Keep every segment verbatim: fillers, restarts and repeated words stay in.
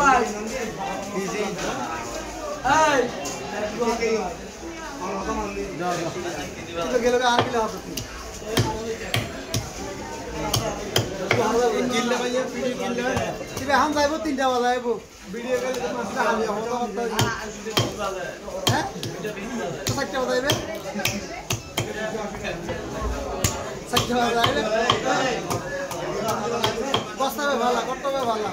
five. Easy. Hey. No, no. Look at our kill. Bala, got over Bala.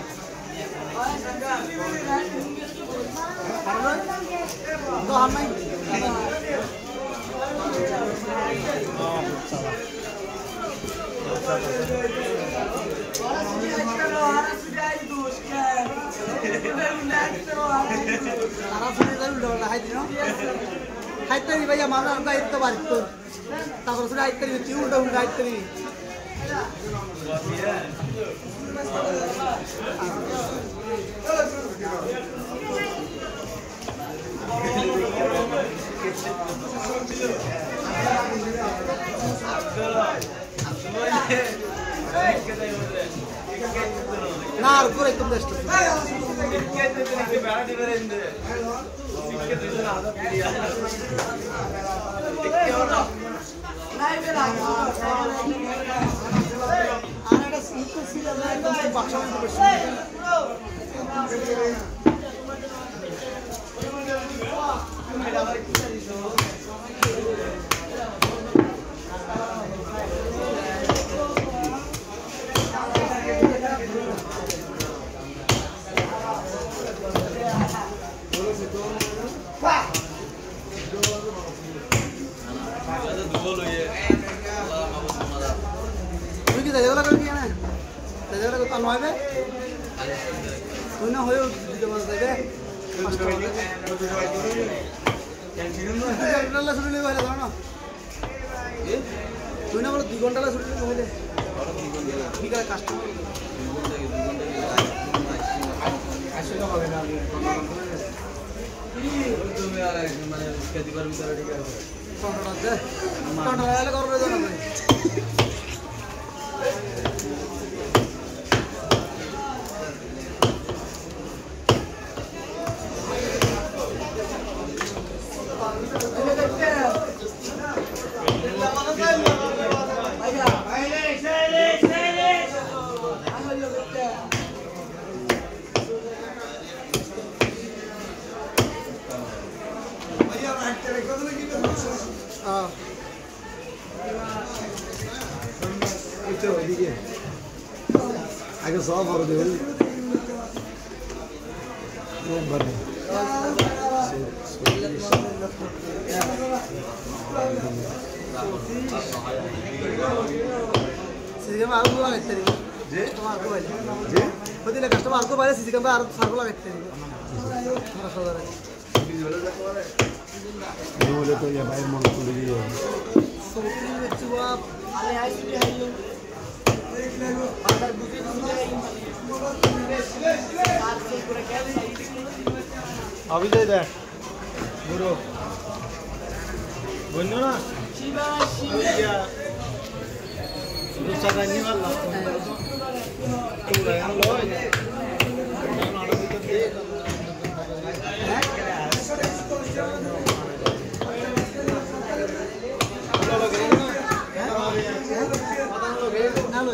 Now, put it to the street.